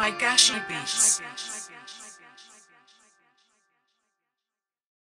Higashi beats. Higashi beats.